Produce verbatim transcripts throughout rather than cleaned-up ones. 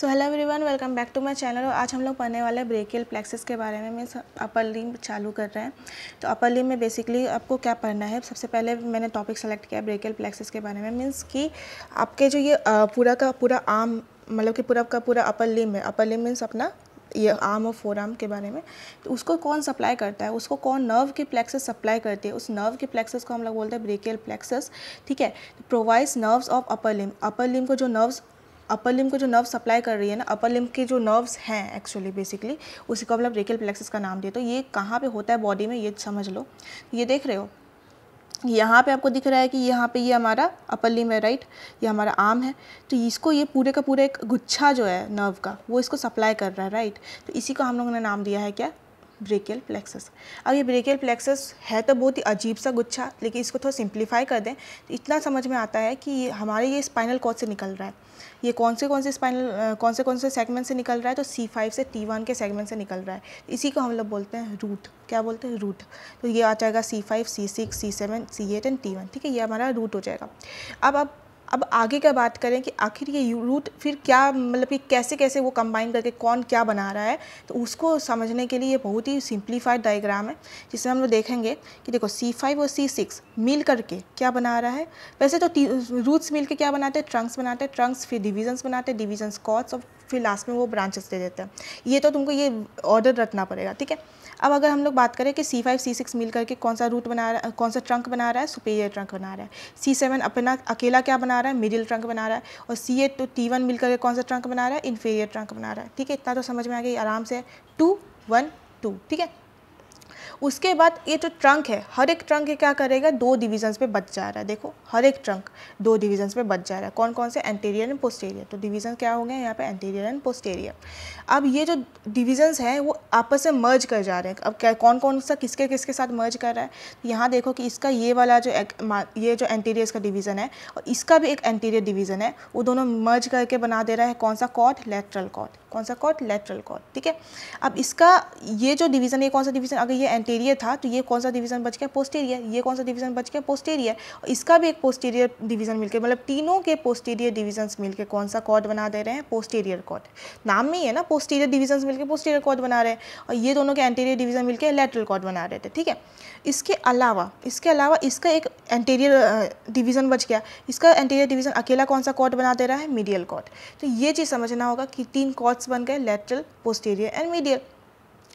So hello everyone, welcome back to my channel. और आज हम लोग पढ़ने वाले ब्रेकियल प्लेक्सिस के बारे में। मैं अपर लिम्ब चालू कर रहे हैं, तो अपर लिम्ब में बेसिकली आपको क्या पढ़ना है। सबसे पहले मैंने टॉपिक सेलेक्ट किया ब्रेकियल प्लेक्सिस के बारे में। मीन्स कि आपके जो ये पूरा का पूरा आर्म, मतलब कि पूरा का पूरा अपर लिम्ब है। अपर लिम्ब मीन्स अपना ये आर्म और फोरआर्म के बारे में, तो उसको कौन सप्लाई करता है, उसको कौन नर्व की प्लेक्सस सप्लाई करती है। उस नर्व की प्लेक्सस को हम लोग बोलते हैं ब्रेकियल प्लेक्सस। ठीक है, provides nerves of upper limb. Upper limb को जो नर्व्स अपर लिम्ब को जो नर्व सप्लाई कर रही है ना, अपर लिम्ब के जो नर्व्स हैं एक्चुअली बेसिकली, उसी को हम लोग ब्रेकियल प्लेक्सस का नाम दिए। तो ये कहाँ पे होता है बॉडी में, ये समझ लो। ये देख रहे हो, यहाँ पे आपको दिख रहा है कि यहाँ पे ये हमारा अपर लिम्ब है, राइट। ये हमारा आर्म है, तो इसको ये पूरे का पूरा एक गुच्छा जो है नर्व का, वो इसको सप्लाई कर रहा है, राइट। तो इसी को हम लोगों ने नाम दिया है क्या, ब्रेकियल प्लेक्सस। अब ये ब्रेकियल प्लेक्सस है तो बहुत ही अजीब सा गुच्छा, लेकिन इसको थोड़ा सिंप्लीफाई कर दें तो इतना समझ में आता है कि ये हमारे ये स्पाइनल कॉर्ड से निकल रहा है। ये कौन से कौन से स्पाइनल कौन से कौन से सेगमेंट से निकल रहा है, तो सी फाइव से टी वन के सेगमेंट से निकल रहा है। इसी को हम लोग बोलते हैं रूट। क्या बोलते हैं, रूट। तो ये आ जाएगा C five, C six, C seven, C eight and T one. ठीक है, ये हमारा रूट हो जाएगा। अब आप अब आगे का बात करें कि आखिर ये रूट फिर क्या, मतलब कि कैसे कैसे वो कंबाइन करके कौन क्या बना रहा है, तो उसको समझने के लिए ये बहुत ही सिंप्लीफाइड डायग्राम है, जिसमें हम लोग देखेंगे कि देखो सी फाइव और सी सिक्स मिल करके क्या बना रहा है। वैसे तो रूट्स मिल के क्या बनाते हैं, ट्रंक्स बनाते हैं। ट्रंक्स फिर डिवीजन्स बनाते हैं, डिवीजन्स कॉर्ड्स, और फिर लास्ट में वो ब्रांचेस दे देते हैं। ये तो तुमको ये ऑर्डर रखना पड़ेगा। ठीक है, अब अगर हम लोग बात करें कि सी फाइव सी सिक्स मिल करके कौन सा रूट बना रहा है, कौन सा ट्रंक बना रहा है, सुपीरियर ट्रंक बना रहा है। सी सेवन अपना अकेला क्या बना रहा है, मिडिल ट्रंक बना रहा है। और सी एट तो टी वन मिल करके कौन सा ट्रंक बना रहा है, इन्फीरियर ट्रंक बना रहा है। ठीक है, इतना तो समझ में आ गया आराम से, टू वन टू। ठीक है, उसके बाद ये जो ट्रंक है, हर एक ट्रंक क्या करेगा, दो डिवीजन्स पे बच जा रहा है। देखो हर एक ट्रंक दो डिवीजन्स पे बच जा रहा है। कौन कौन से, एंटीरियर एंड पोस्टीरियर। तो डिवीजन क्या हो गए यहाँ पे, एंटीरियर एंड पोस्टीरियर। अब ये जो डिवीजन्स हैं वो आपस में मर्ज कर जा रहे हैं। अब क्या, कौन कौन सा किसके किसके साथ मर्ज कर रहा है, तो यहाँ देखो कि इसका ये वाला जो ये जो एंटीरियर का डिवीज़न है और इसका भी एक एंटीरियर डिवीज़न है, वो दोनों मर्ज करके बना दे रहा है कौन सा कॉर्ड, लेटरल कॉर्ड। कौन सा कॉर्ड, लेटरल कॉर्ड। ठीक है, अब इसका ये जो डिवीज़न, ये कौन सा डिवीज़न, अगर ये एंटीरियर था तो ये कौन सा डिवीज़न बच गया, पोस्टीरियर। ये कौन सा डिवीज़न बच गया, पोस्टीरियर। इसका भी एक पोस्टीरियर डिवीज़न मिलकर, मतलब तीनों के पोस्टीरियर डिवीजन्स मिलकर कौन सा कॉर्ड बना दे रहे हैं, पोस्टीरियर कॉर्ड। नाम में ही है ना, पोस्टीरियर डिवीजन्स मिलकर पोस्टीरियर कॉर्ड बना रहे हैं। और ये दोनों के एंटीरियर डिवीज़न मिलकर लेटरल कॉर्ड बना रहे थे। ठीक है, इसके अलावा इसके अलावा इसका एक एंटीरियर डिवीज़न बच गया। इसका एंटीरियर डिवीज़न अकेला कौन सा कॉर्ड बना दे रहा है, मीडियल कॉर्ड। तो ये चीज़ समझना होगा कि तीन कॉर्ड बन गए, लेटरल, पोस्टीरियर एंड मीडियल।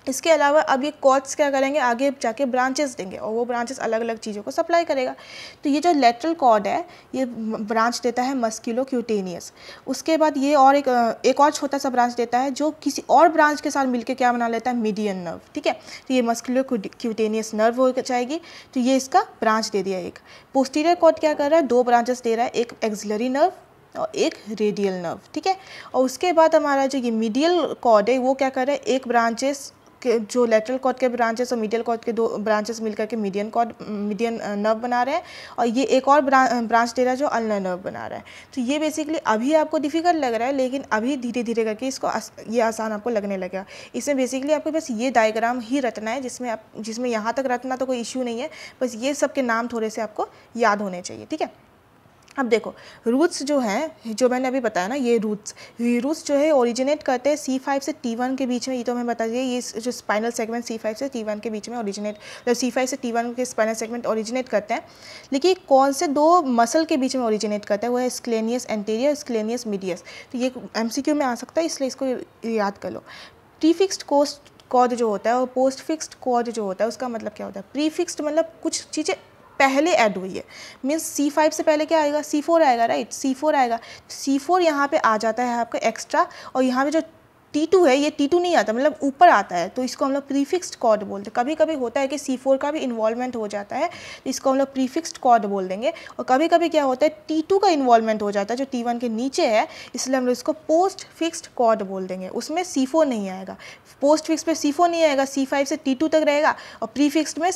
इसके अलावा अब ये कॉर्ड्स क्या करेंगे, आगे जाके ब्रांचेस देंगे और वो ब्रांचेस अलग अलग चीज़ों को सप्लाई करेगा। तो ये जो लेटरल कॉर्ड है ये ब्रांच देता है मस्कुलो क्यूटेनियस। उसके बाद ये और एक एक और छोटा सा ब्रांच देता है जो किसी और ब्रांच के साथ मिलकर क्या बना लेता है, मीडियन नर्व। ठीक है, तो ये मस्कुलो क्यूटेनियस नर्व हो जाएगी। तो ये इसका ब्रांच दे दिया एक। पोस्टीरियर कॉर्ड क्या कर रहा है, दो ब्रांचेस दे रहा है, एक एक्सिलरी नर्व और एक रेडियल नर्व। ठीक है, और उसके बाद हमारा जो ये मीडियल कॉर्ड है वो क्या कर रहा है, एक ब्रांचेस के जो लेटरल कॉर्ड के ब्रांचेस और मीडियल कॉर्ड के दो ब्रांचेस मिलकर के मीडियन कॉर्ड मीडियन नर्व बना रहे हैं। और ये एक और ब्रांच दे रहा है जो अल्नर नर्व बना रहा है। तो ये बेसिकली अभी आपको डिफिकल्ट लग रहा है, लेकिन अभी धीरे धीरे करके इसको आस, ये आसान आपको लगने लगेगा। इसमें बेसिकली आपको बस ये डायग्राम ही रटना है, जिसमें आप जिसमें यहाँ तक रटना तो कोई इश्यू नहीं है, बस ये सब के नाम थोड़े से आपको याद होने चाहिए। ठीक है, अब देखो रूट्स जो हैं, जो मैंने अभी बताया ना, ये रूट्स ये रूट्स जो है ओरिजिनेट करते हैं सी फाइव से टी वन के बीच में। ये तो हमें बता दिया, ये जो स्पाइनल सेगमेंट सी फाइव से टी वन के बीच में ओरिजिनेट, मतलब सी फाइव से टी वन के स्पाइनल सेगमेंट ओरिजिनेट करते हैं। लेकिन कौन से दो मसल के बीच में ओरिजिनेट करते हैं, वो है स्कलेनियस एंटीरियर, स्कलेनियस मीडियस। तो ये एम सी क्यू में आ सकता है, इसलिए इसको याद कर लो। प्रीफिक्स्ड कोस्ट कॉर्ड जो होता है और पोस्ट फिक्स्ड कॉर्ड जो होता है, उसका मतलब क्या होता है। प्रीफिक्स्ड मतलब कुछ चीज़ें पहले ऐड हुई है। मीन्स सी फाइव से पहले क्या आएगा, सी फोर आएगा, राइट। सी फोर आएगा, सी फोर यहाँ पर आ जाता है आपका एक्स्ट्रा। और यहाँ पे जो टी टू है, ये टी टू नहीं आता, मतलब ऊपर आता है, तो इसको हम लोग प्रीफिक्स्ड कॉर्ड बोलते हैं। कभी कभी होता है कि सी फोर का भी इन्वॉल्वमेंट हो जाता है, तो इसको हम लोग प्रीफिक्स्ड कॉर्ड बोल देंगे। और कभी कभी क्या होता है, टी टू का इन्वॉल्वमेंट हो जाता है जो टी वन के नीचे है, इसलिए हम लोग इसको पोस्ट फिक्स्ड कॉर्ड बोल देंगे। उसमें सी फोर नहीं आएगा, पोस्ट फिक्स्ड में सी फोर नहीं आएगा, सी फाइव से टी टू तक रहेगा। और प्रीफिक्स्ड में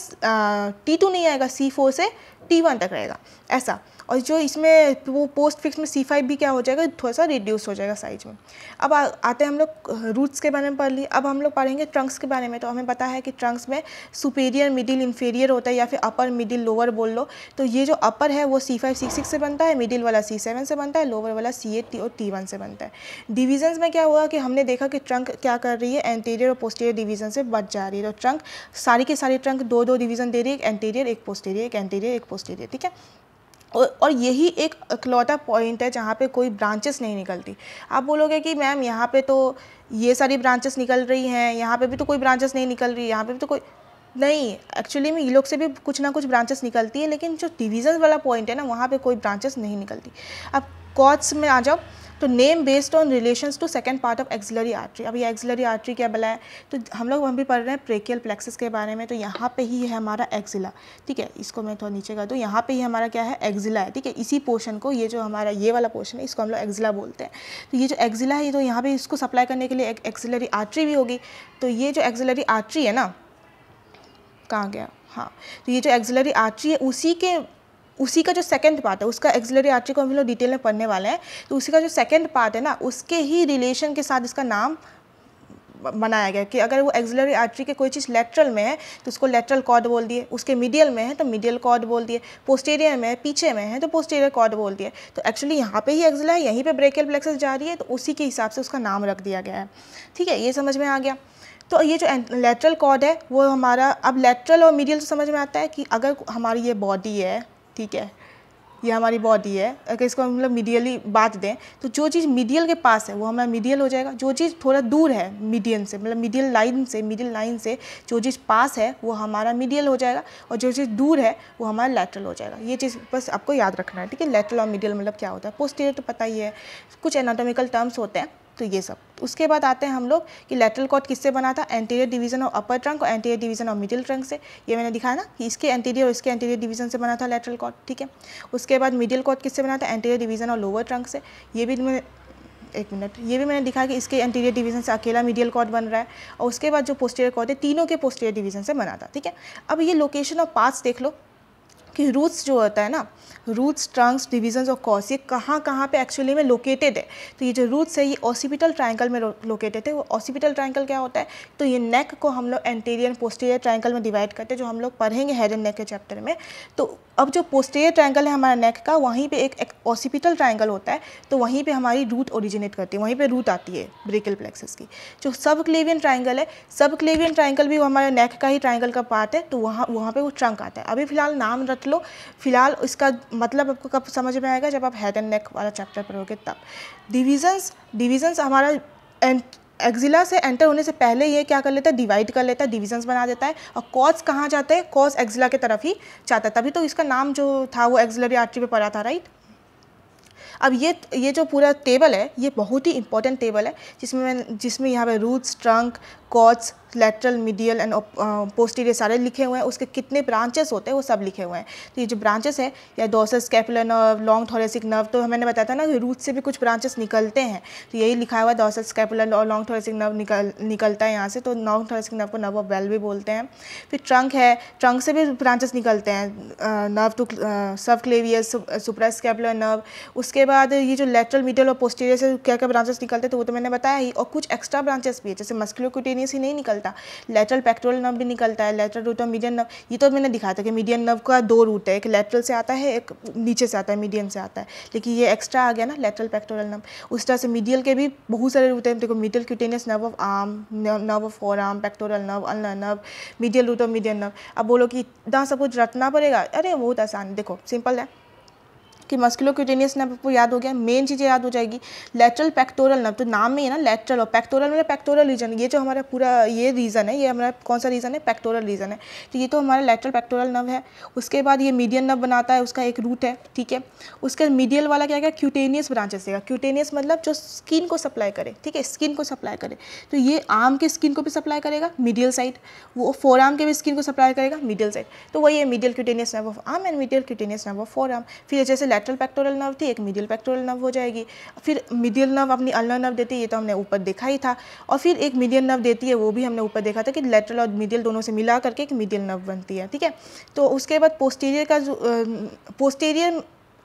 टी टू नहीं आएगा, सी फोर से टी वन तक रहेगा ऐसा। और जो इसमें वो पोस्ट फिक्स में सी फाइव भी क्या हो जाएगा, थोड़ा सा रिड्यूस हो जाएगा साइज में। अब आ, आते हैं हम लोग रूट्स के बारे में पढ़ लिए, अब हम लोग पढ़ेंगे ट्रंक्स के बारे में। तो हमें पता है कि ट्रंक्स में सुपीरियर मिडिल इंफीरियर होता है, या फिर अपर मिडिल लोअर बोल लो। तो ये जो अपर है वो सी फाइव सी सिक्स से बनता है, मिडिल वाला सी सेवन से बनता है, लोअर वाला सी एट और टी वन से बनता है। डिवीजन्स में क्या हुआ कि हमने देखा कि ट्रंक क्या कर रही है, एंटीरियर और पोस्टीरियर डिवीजन से बच जा रही है। तो ट्रंक सारी के सारी ट्रंक दो दो डिवीजन दे रही है, एक एंटीरियर एक पोस्टीरियर, एक एंटीरियर एक पोस्टीरियर, ठीक है। और और यही एक इकलौता पॉइंट है जहाँ पे कोई ब्रांचेस नहीं निकलती। आप बोलोगे कि मैम यहाँ पे तो ये सारी ब्रांचेस निकल रही हैं, यहाँ पे भी तो कोई ब्रांचेस नहीं निकल रही, यहाँ पे भी तो कोई नहीं। एक्चुअली में ये लोग से भी कुछ ना कुछ ब्रांचेस निकलती है, लेकिन जो डिवीजन वाला पॉइंट है ना वहाँ पे कोई ब्रांचेस नहीं निकलती। अब कॉर्ड्स में आ जाओ तो name based on relations to second part of axillary artery. अब ये एक्सिलरी आर्टरी क्या बला है, तो हम लोग हम भी पढ़ रहे हैं ब्रेकियल प्लेक्सस के बारे में। तो यहाँ पे ही है हमारा एक्सिला, ठीक है। इसको मैं थोड़ा नीचे कर दूँ, यहाँ पे ही हमारा क्या है एक्सिला है, ठीक है। इसी पोर्शन को, ये जो हमारा ये वाला पोर्शन है, इसको हम लोग एक्सिला बोलते हैं। तो ये जो एक्सिला है, तो यहाँ पर इसको सप्लाई करने के लिए एक एक्सिलरी आर्टरी भी होगी। तो ये जो एक्सिलरी आर्टरी है ना, कहाँ गया, हाँ, तो ये जो एक्सिलरी आर्टरी है उसी के उसी का जो सेकंड पार्ट है, उसका एक्सिलरी आर्टरी को हम लोग डिटेल में पढ़ने वाले हैं। तो उसी का जो सेकंड पार्ट है ना, उसके ही रिलेशन के साथ इसका नाम बनाया गया कि अगर वो एक्सिलरी आर्टरी के कोई चीज़ लेटरल में है तो उसको लेटरल कॉर्ड बोल दिए, उसके मीडियल में है तो मीडियल कॉर्ड बोल दिए, पोस्टीरियर में है, पीछे में है तो पोस्टीरियर कॉर्ड बोल दिए। तो एक्चुअली यहाँ पे ही एक्सिला है, यहीं पे ब्रेकियल प्लेक्सस जा रही है, तो उसी के हिसाब से उसका नाम रख दिया गया है, ठीक है। ये समझ में आ गया। तो ये जो लेटरल कॉर्ड है वो हमारा, अब लेटरल और मीडियल तो समझ में आता है कि अगर हमारी ये बॉडी है, ठीक है, ये हमारी बॉडी है, अगर इसको हम लोग मीडियली बात दें तो जो चीज़ मीडियल के पास है वो हमारा मीडियल हो जाएगा, जो चीज़ थोड़ा दूर है मीडियन से, मतलब मीडियल लाइन से, मीडियल लाइन से जो चीज़ पास है वो हमारा मीडियल हो जाएगा, और जो चीज़ दूर है वो हमारा लैटरल हो जाएगा। ये चीज़ बस आपको याद रखना है, ठीक है। लैटरल और मीडियल मतलब क्या होता है। पोस्टीरियर तो पता ही है, कुछ एनाटॉमिकल टर्म्स होते हैं, तो ये सब। उसके बाद आते हैं हम लोग कि लेटरल कॉर्ड किससे बना था, एंटीरियर डिवीजन और अपर ट्रंक और एंटीरियर डिवीजन और मिडिल ट्रंक से। ये मैंने दिखाया ना कि इसके एंटीरियर और इसके एंटीरियर डिवीजन से बना था लेटरल कॉर्ड, ठीक है। उसके बाद मिडिल कॉर्ड किससे बना था, एंटीरियर डिवीजन और लोअर ट्रंक से। ये भी मैंने एक मिनट ये भी मैंने दिखाया कि इसके एंटीरियर डिवीजन से अकेला मीडियल कॉर्ड बन रहा है, और उसके बाद जो पोस्टीरियर कॉर्ड है तीनों के पोस्टीरियर डिवीजन से बना था, ठीक है। अब ये लोकेशन और पार्ट्स देख लो कि रूट्स जो होता है ना, रूट्स, ट्रंक्स, डिवीजन्स और कॉर्ड्स, ये कहाँ कहाँ पे एक्चुअली में लोकेटेड है। तो ये जो रूट्स है ये ऑसिपिटल ट्रायंगल में लोकेटेड है। वो ऑसिपिटल ट्रायंगल क्या होता है, तो ये नेक को हम लोग एंटीरियर पोस्टीरियर ट्रायंगल में डिवाइड करते हैं, जो हम लोग पढ़ेंगे हेड एंड नेक के चैप्टर में। तो अब जो पोस्टीरियर ट्रायंगल है हमारा नेक का, वहीं पे एक, एक ऑसिपिटल ट्रायंगल होता है, तो वहीं पे हमारी रूट ओरिजिनेट करती है, वहीं पे रूट आती है ब्रेकियल प्लेक्सस की। जो सबक्लेवियन ट्रायंगल है, सबक्लेवियन ट्रायंगल भी हमारे नेक का ही ट्रायंगल का पार्ट है, तो वहाँ वहाँ पे वो ट्रंक आता है। अभी फिलहाल नाम रख लो, फिलहाल इसका मतलब आपको कब समझ में आएगा, जब आप हेड एंड नेक वाला चैप्टर पढ़ोगे तब। डिवीजन्स डिवीजन्स हमारा एंड एक्सिला से एंटर होने से पहले ये क्या कर लेता है, डिवाइड कर लेता है, डिविजन्स बना देता है। और कॉर्ड्स कहाँ जाते हैं, कॉर्ड्स एक्सिला के तरफ ही जाता है, तभी तो इसका नाम जो था वो एक्सिलरी आर्टरी पे पड़ा था, राइट। अब ये ये जो पूरा टेबल है ये बहुत ही इंपॉर्टेंट टेबल है, जिसमें मैं जिसमें यहाँ पे roots, trunk, cords, lateral, medial and posterior सारे लिखे हुए हैं। उसके कितने ब्रांचेस होते हैं वो सब लिखे हुए हैं। तो ये जो ब्रांचेस है, या dorsal scapular nerve, long thoracic nerve, तो मैंने बताया था ना कि रूट से भी कुछ ब्रांचेस निकलते हैं, तो यही लिखा हुआ है डोर्सल स्कैपुलर और लॉन्ग थोरेसिक नर्व निकल निकलता है यहाँ से, तो लॉन्ग थोरेसिक नर्व को नर्व ऑफ बेल भी बोलते हैं। फिर ट्रंक है, ट्रंक से भी ब्रांचेस निकलते हैं, nerve to subclavius, suprascapular nerve. उसके बाद ये जो लेटरल, मीडियल और पोस्टीरियर से क्या क्या ब्रांचेस निकलते हैं, तो वो तो मैंने बताया ही, और कुछ एक्स्ट्रा ब्रांचेस भी है, जैसे मस्कुलर क्यूटेनियस ही नहीं निकलता, लेटरल पेक्टोरल नर्व भी निकलता है, लेटरल रूट और मीडियन नर्व। ये तो मैंने दिखाया था कि मीडियन नर्व का दो रूट है, एक लेटरल से आता है, एक नीचे से आता है, मीडियन से आता है, लेकिन ये एक्स्ट्रा आ गया ना लेटरल पेक्टोरल नर्व। उस तरह से मीडियल के भी बहुत सारे रूट हैं, देखो medial cutaneous nerve of arm, nerve of forearm, pectoral nerve, ulnar nerve, medial root और मीडियन नर्व। अब बोलो कि इतना सब कुछ रटना पड़ेगा, अरे बहुत आसान है, देखो सिंपल है कि मस्कुलर क्यूटेनियस नर्व आपको याद हो गया, मेन चीज़ें याद हो जाएगी। लेटरल पेक्टोरल नर्व, तो नाम में ही है ना लेटरल, और पेक्टोरल मतलब पेक्टोरल रीजन, ये जो हमारा पूरा ये रीजन है, ये हमारा कौन सा रीजन है, पेक्टोरल रीजन है, तो ये तो हमारा लेटरल पेक्टोरल नर्व है। उसके बाद ये मीडियन नर्व बनाता है, उसका एक रूट है, ठीक है। उसके मीडियल वाला क्या क्या, क्यूटेनियस ब्रांचेस देगा, क्यूटेनियस मतलब जो स्किन को सप्लाई करे, ठीक है, स्किन को सप्लाई करे, तो ये आर्म के स्किन को भी सप्लाई करेगा मीडियल साइड, वो फोरआर्म के भी स्किन को सप्लाई करेगा मीडियल साइड, तो वही है medial cutaneous nerve of arm and medial cutaneous nerve of forearm. फिर जैसे लैटरल पेक्टोरल नर्व थी, एक मीडियल पेक्टोरल नर्व हो जाएगी, फिर मीडियल नर्व अपनी अल्नर नर्व देती है, ये तो हमने ऊपर देखा ही था, और फिर एक मीडियन नर्व देती है, वो भी हमने ऊपर देखा था कि लेटरल और मीडियल दोनों से मिला करके एक मीडियल नर्व बनती है, ठीक है। तो उसके बाद पोस्टीरियर का जो पोस्टीरियर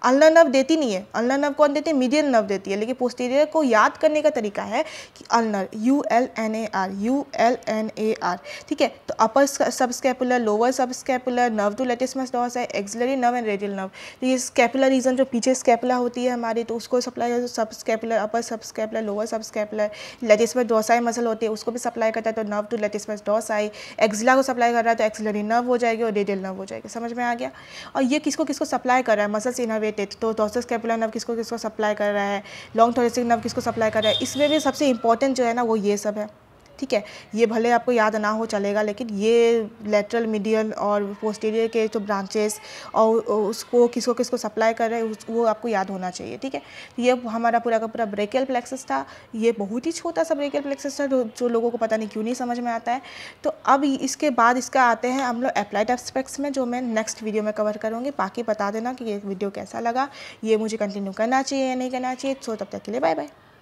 अल्नर नर्व देती नहीं है, अल्नर नर्व कौन देती है, मीडियल नर्व देती है, लेकिन पोस्टीरियर को याद करने का तरीका है कि ulnar, U L N A R, U L N A R, ठीक है। तो upper subscapular, lower subscapular, nerve to latissimus dorsi है, axillary nerve and radial nerve. तो ये स्कैपुलर रीजन जो पीछे स्कैपुला होती है हमारी, तो उसको supply subscapular, upper subscapular, lower subscapular, latissimus dorsi muscle होती है उसको भी सप्लाई करता है, तो nerve to latissimus dorsi. Axilla को सप्लाई कर रहा है तो एक्सिलरी नर्व हो जाएगी और रेडियल नर्व हो जाएगी, समझ में आ गया। और ये किसको किसको सप्लाई कर रहा है, मसल्स इनर्वेट, तो डॉर्सल स्कैपुलर नर्व किसको किसको सप्लाई कर रहा है, लॉन्ग थोरेसिक नर्व किसको सप्लाई कर रहा है। इसमें भी सबसे इंपॉर्टेंट जो है ना वो ये सब है, ठीक है। ये भले आपको याद ना हो चलेगा, लेकिन ये लेटरल, मीडियल और पोस्टीरियर के जो ब्रांचेस और उसको किसको किसको सप्लाई कर रहे हैं वो आपको याद होना चाहिए, ठीक है। ये हमारा पूरा का पूरा ब्रेकियल प्लेक्सस था, ये बहुत ही छोटा सा ब्रेकियल प्लेक्सस था जो लोगों को पता नहीं क्यों नहीं समझ में आता है। तो अब इसके बाद इसका आते हैं हम लोग अप्लाइड एस्पेक्ट्स में, जो मैं नेक्स्ट वीडियो में कवर करूँगी। बाकी बता देना कि ये वीडियो कैसा लगा, ये मुझे कंटिन्यू करना चाहिए या नहीं करना चाहिए। सो तब तक के लिए बाय बाय।